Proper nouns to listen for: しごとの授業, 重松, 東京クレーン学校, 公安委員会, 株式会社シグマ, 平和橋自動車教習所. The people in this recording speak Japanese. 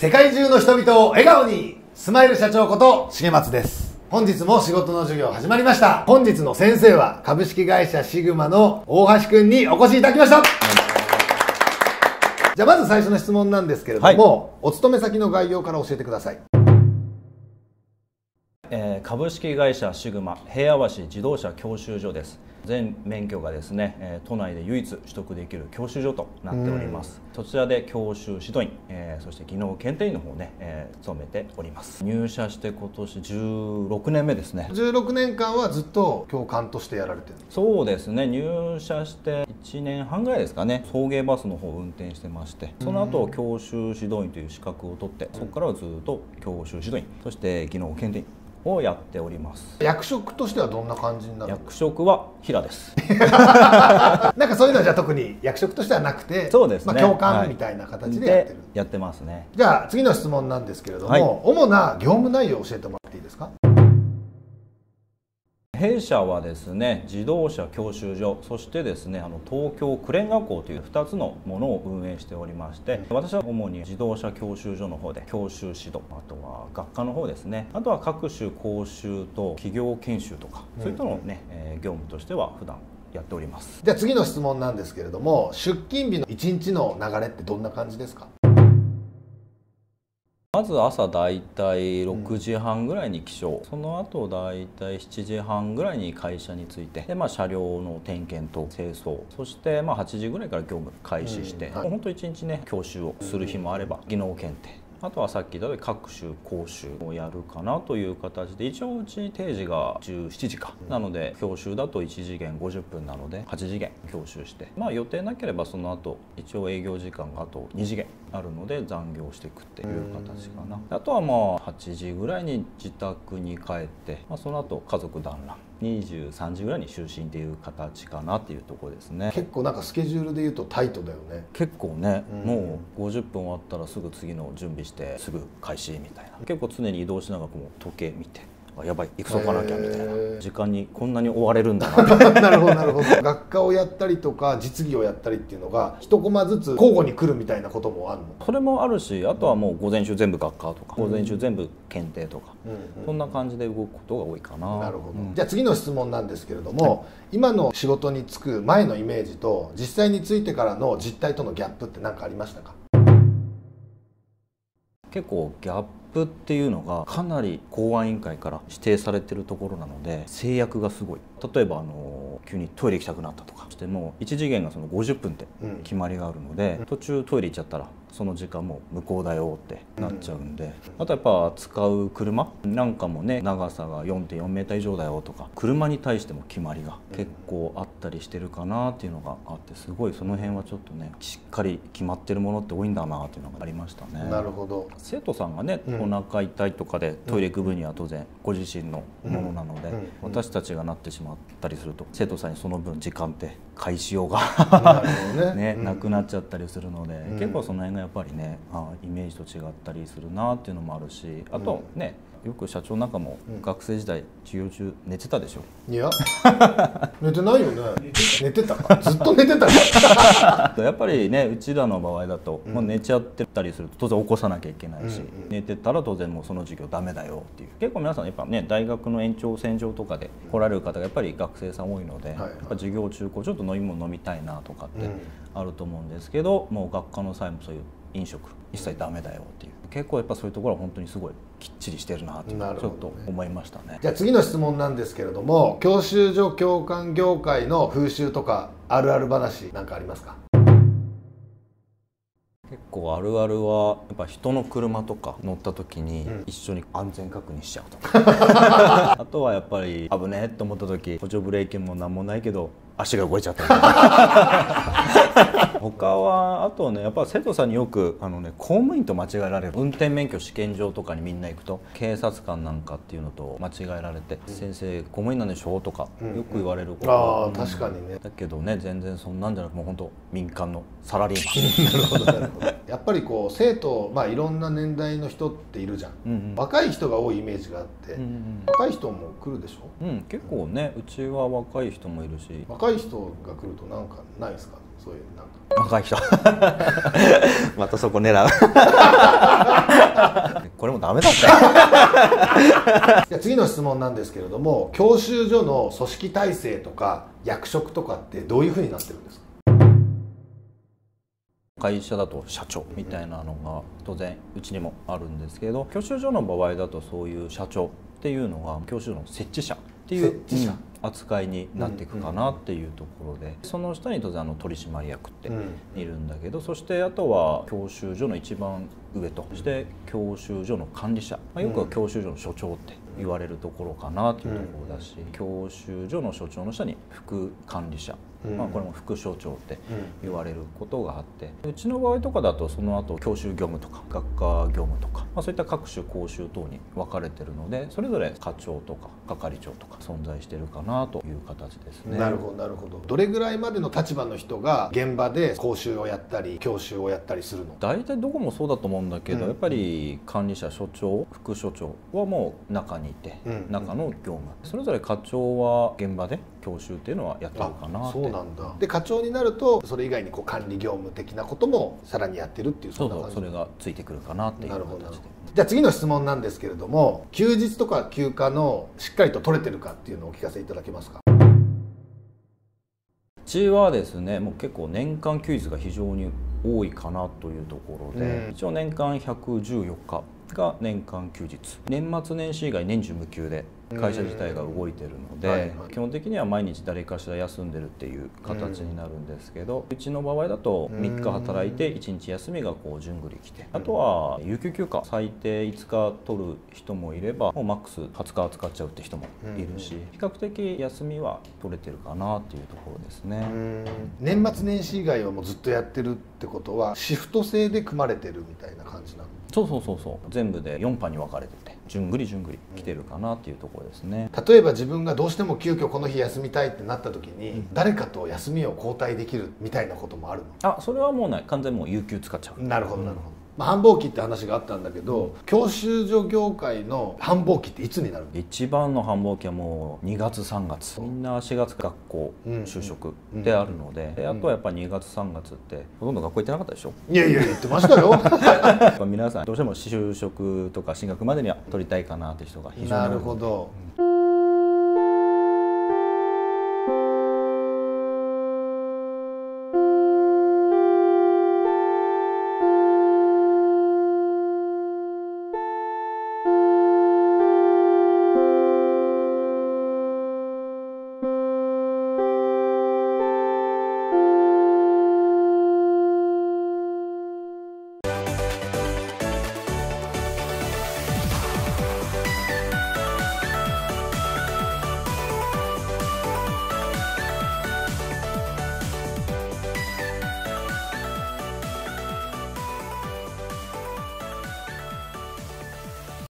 世界中の人々を笑顔に、スマイル社長こと重松です。本日も仕事の授業始まりました。本日の先生は株式会社シグマの大橋くんにお越しいただきました。じゃあまず最初の質問なんですけれども、お勤め先の概要から教えてください。株式会社シグマ平和橋自動車教習所です。全免許がですね、都内で唯一取得できる教習所となっております。そちらで教習指導員、そして技能検定員の方をね、務めております。入社して今年16年目ですね。16年間はずっと教官としてやられてるんですか？そうですね、入社して1年半ぐらいですかね、送迎バスの方を運転してまして、その後教習指導員という資格を取って、そこからはずっと教習指導員、そして技能検定員をやっております。役職としてはどんな感じになるんですか？役職は平ですなんかそういうのはじゃあ特に役職としてはなくて、そうですね、まあ教官みたいな形でやってますね。じゃあ次の質問なんですけれども、主な業務内容を教えてもらっていいですか？弊社はですね、自動車教習所、そしてですね、東京クレーン学校という2つのものを運営しておりまして、私は主に自動車教習所の方で教習指導、あとは学科の方ですね、あとは各種講習と企業研修とか、そういったのをね、業務としては普段やっております。じゃあ次の質問なんですけれども、出勤日の1日の流れってどんな感じですか？まず朝だいたい6時半ぐらいに起床、その後だいたい7時半ぐらいに会社に着いて、で、車両の点検と清掃、そして8時ぐらいから業務開始して、本当1日ね、教習をする日もあれば、技能検定、あとはさっき言った各種講習をやるかなという形で、一応うち定時が17時か、なので教習だと1次元50分なので8次元教習して、予定なければその後一応営業時間があと2次元あるので残業していくっていう形かな。あとは8時ぐらいに自宅に帰って、その後家族団らん、23時ぐらいに就寝っていう形かなっていうところですね。結構なんかスケジュールでいうとタイトだよね。結構ね、もう50分終わったらすぐ次の準備してすぐ開始みたいな、結構常に移動しながらもう時計見て、あ、やばい行くぞかなきゃみたいな、時間にこんなに追われるんだななるほどなるほど学科をやったりとか実技をやったりっていうのが一コマずつ交互に来るみたいなこともあるの？それもあるし、あとはもう午前中全部学科とか、午前中全部検定とか、そんな感じで動くことが多いかな。なるほど、じゃあ次の質問なんですけれども、今の仕事に就く前のイメージと実際に就いてからの実態とのギャップって何かありましたか？結構ギャップっていうのがかなり公安委員会から指定されてるところなので、制約がすごい。例えば急にトイレ行きたくなったとかしても、1次元がその50分って決まりがあるので、途中トイレ行っちゃったらその時間もう無効だよってなっちゃうんで、あとやっぱ使う車なんかもね、長さが 4.4 メーター以上だよとか、車に対しても決まりが結構あったりしてるかなっていうのがあって、すごいその辺はちょっとね、しっかり決まってるものって多いんだなっていうのがありましたね。なるほど。生徒さんがね、お腹痛いとかでトイレ行く分には当然ご自身のものなので、私たちがなってしまったりすると生徒さんにその分時間って返しようがなくなっちゃったりするので、結構その辺がやっぱりね、イメージと違ったりするなっていうのもあるし、あとね、よく社長なんかも学生時代授業中寝てたでしょ？いや寝てないよね。寝てたか、ずっと寝てたかやっぱりね、うちらの場合だと、寝ちゃってたりすると当然起こさなきゃいけないし、寝てたら当然もうその授業ダメだよっていう。結構皆さんやっぱね、大学の延長線上とかで来られる方がやっぱり学生さん多いので、授業中こうちょっと飲み物飲みたいなとかってあると思うんですけど、もう学科の際もそういう飲食一切ダメだよっていう、結構やっぱそういうところは本当にすごいきっちりしてるなっていうのをちょっと思いましたね。じゃあ次の質問なんですけれども、教習所教官業界の風習とかあるある話なんかありますか？結構あるあるはやっぱ人の車とか乗った時に一緒に安全確認しちゃうとかあとはやっぱり危ねえと思った時、補助ブレーキもなんもないけど足が動いちゃった他はあとね、やっぱ生徒さんによく公務員と間違えられる。運転免許試験場とかにみんな行くと、警察官なんかっていうのと間違えられて「先生公務員なんでしょ?」とかよく言われること。ああ確かにね。だけどね、全然そんなんじゃなく、もう本当民間のサラリーマンなるほどなるほどやっぱりこう生徒、いろんな年代の人っているじゃん。若い人が多いイメージがあって、若い人も来るでしょ？結構ね、うちは若い人もいるし、若い人が来るとなんかないですか？そういうなんか若い人またそこ狙うれもダメだった。次の質問なんですけれども、教習所の組織体制とか役職とかってどういうふうになってるんですか？会社だと社長みたいなのが当然うちにもあるんですけど、教習所の場合だとそういう社長っていうのが教習所の設置者っていう扱いになっていくかなっていうところで、その下に当然取締役っているんだけど、そしてあとは教習所の一番上として教習所の管理者、よくは教習所の所長って言われるところかなというところだし、教習所の所長の下に副管理者、これも副所長って言われることがあって、うちの場合とかだとその後教習業務とか学科業務とか、そういった各種講習等に分かれてるので、それぞれ課長とか係長とか存在してるかなという形ですね。なるほどなるほど。どれぐらいまでの立場の人が現場で講習をやったり教習をやったりするの？大体どこもそうだと思うんだけど、やっぱり管理者、所長、副所長はもう中にいて、中の業務、それぞれ課長は現場で教習っていうのはやってるかなって。そうなんだ。で課長になるとそれ以外にこう管理業務的なこともさらにやってるっていう、そんな感じ。そうそう、それがついてくるかなっていう形で。じゃあ次の質問なんですけれども、休日とか休暇のしっかりと取れてるかっていうのをお聞かせいただけますか？うちはですね、もう結構年間休日が非常に多いかなというところで、一応年間114日が年間休日、年末年始以外年中無休で会社自体が動いてるので、基本的には毎日誰かしら休んでるっていう形になるんですけど、うちの場合だと3日働いて1日休みがこう順繰りきて、あとは有給休暇最低5日取る人もいれば、もうマックス20日扱っちゃうって人もいるし、比較的休みは取れてるかなっていうところですね。年末年始以外はもうずっとやってるってことはシフト制で組まれてるみたいな感じなの？そうそうそうそう、全部で4班に分かれてて順繰り順繰り来てるかなっていうところですね。例えば自分がどうしても急遽この日休みたいってなった時に、誰かと休みを交代できるみたいなこともあるの？あ、それはもうない。完全にもう有給使っちゃう。なるほどなるほど。繁忙期って話があったんだけど、教習所業界の繁忙期っていつになるの？一番の繁忙期はもう2月3月。みんな4月学校就職であるので、あとはやっぱり2月3月ってほとんど学校行ってなかったでしょ？いやいや行ってましたよ。皆さんどうしても就職とか進学までには取りたいかなって人が非常に多い。なるほど。